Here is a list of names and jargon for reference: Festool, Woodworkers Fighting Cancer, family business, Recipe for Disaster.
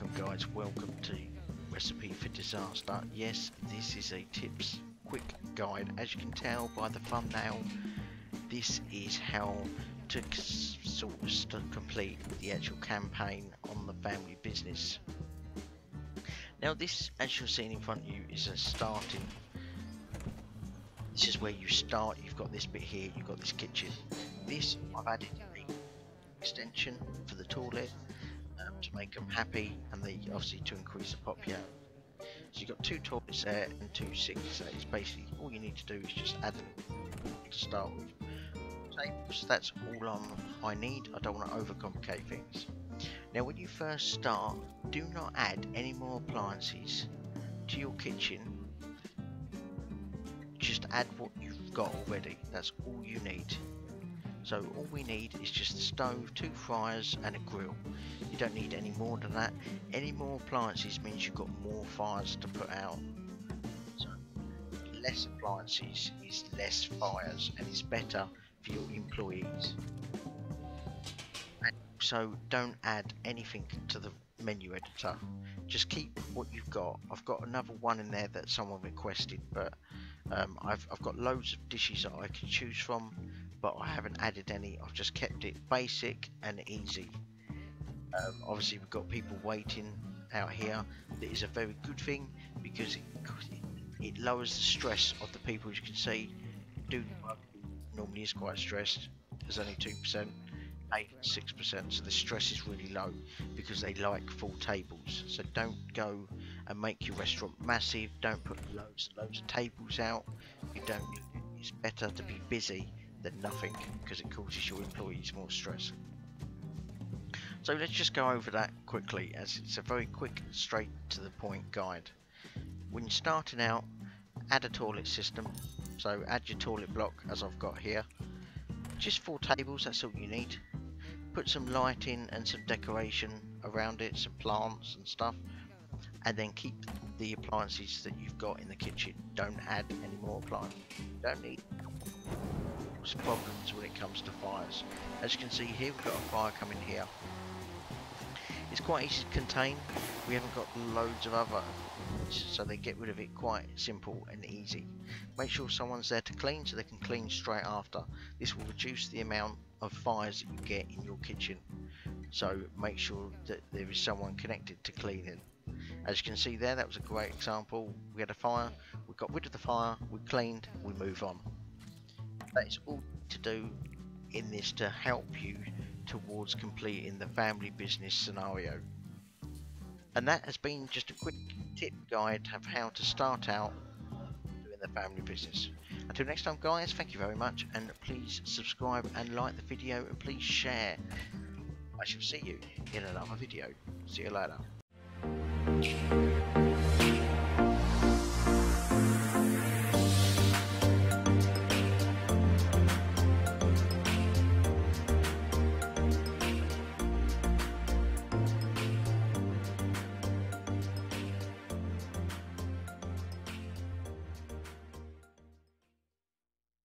Welcome guys, welcome to Recipe for Disaster. Yes, this is a tips quick guide. As you can tell by the thumbnail, this is how to complete the actual campaign on the family business. Now this, as you're seeing in front of you, is a starting. This is where you start. You've got this bit here, you've got this kitchen. This, I've added an extension for the toilet to make them happy, and they obviously to increase the popularity. So you've got two toilets there and 2 sinks there. It's basically all you need to do is just add them to start with. Tables, that's all I need. I don't want to overcomplicate things. Now when you first start, do not add any more appliances to your kitchen. Just add what you've got already. That's all you need. So all we need is just the stove, 2 fryers and a grill. You don't need any more than that. Any more appliances means you've got more fires to put out. So less appliances is less fires, and it's better for your employees. And also don't add anything to the menu editor. Just keep what you've got. I've got another one in there that someone requested, but I've got loads of dishes that I can choose from, but I haven't added any. I've just kept it basic and easy. Obviously we've got people waiting out here. That is a very good thing because it lowers the stress of the people. As you can see, doing the work normally is quite stressed. There's only 2%, 8%, 6%, so the stress is really low because they like full tables. So don't go and make your restaurant massive. Don't put loads and loads of tables out. You don't need it. It's better to be busy than nothing because it causes your employees more stress. So let's just go over that quickly, as it's a very quick, straight to the point guide. When you're starting out, add a toilet system. So add your toilet block, as I've got here. Just 4 tables, that's all you need. Put some lighting and some decoration around it, some plants and stuff, and then keep the appliances that you've got in the kitchen. Don't add any more appliances. You don't need problems when it comes to fires. As you can see here, we've got a fire coming here. It's quite easy to contain. We haven't got loads of other, so they get rid of it quite simple and easy. Make sure someone's there to clean, so they can clean straight after. This will reduce the amount of fires that you get in your kitchen, so make sure that there is someone connected to cleaning. As you can see there, that was a great example. We had a fire, we got rid of the fire, we cleaned, we move on. That is all to do in this to help you towards completing the family business scenario. And that has been just a quick tip guide of how to start out doing the family business. Until next time guys, thank you very much, and please subscribe and like the video, and please share. I shall see you in another video. See you later.